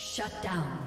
Shut down.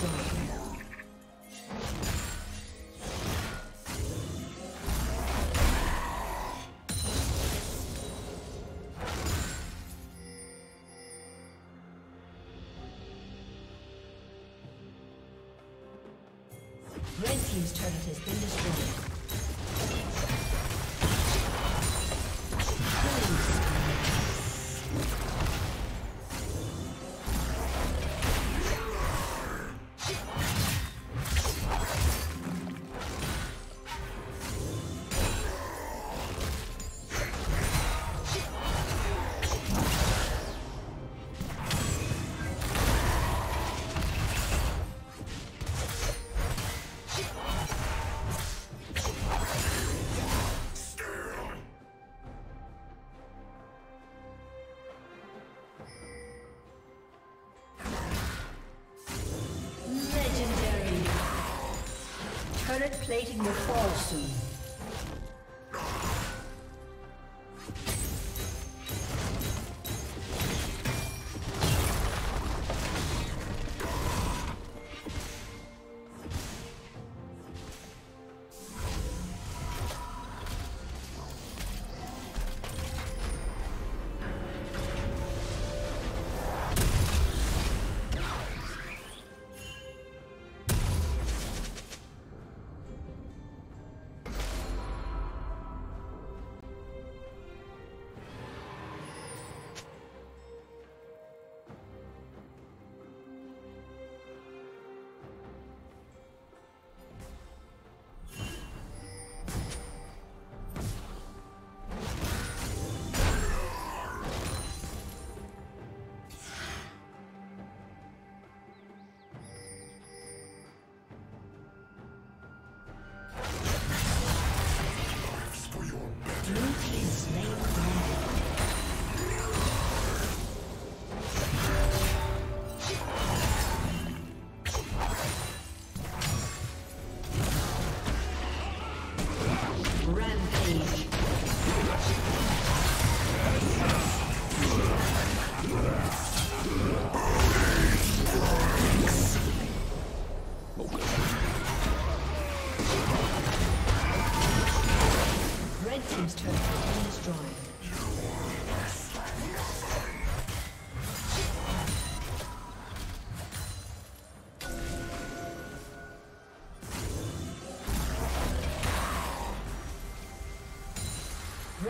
Red team's turret has been destroyed. Turret plating will fall soon.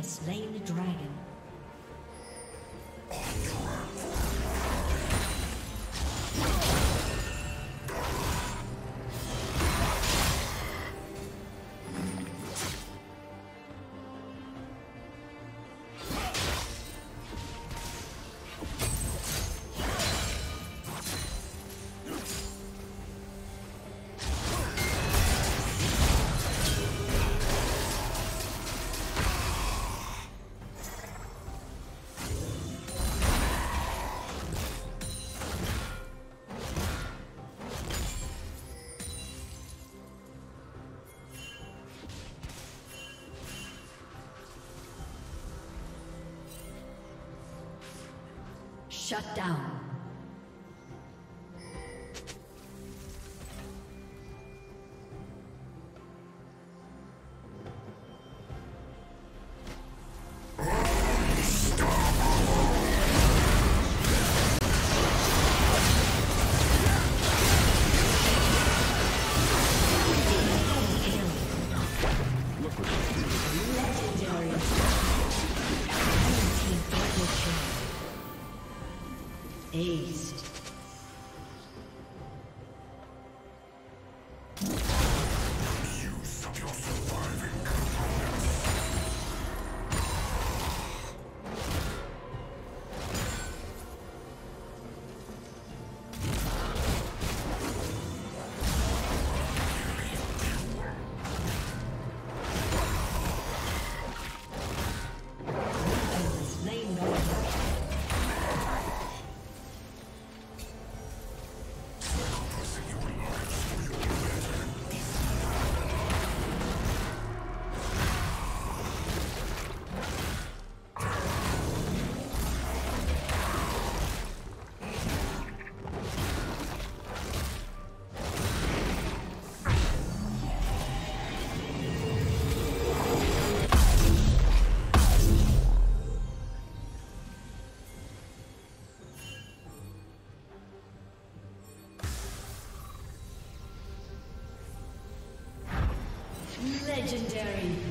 Slain the dragon. Shut down. Legendary.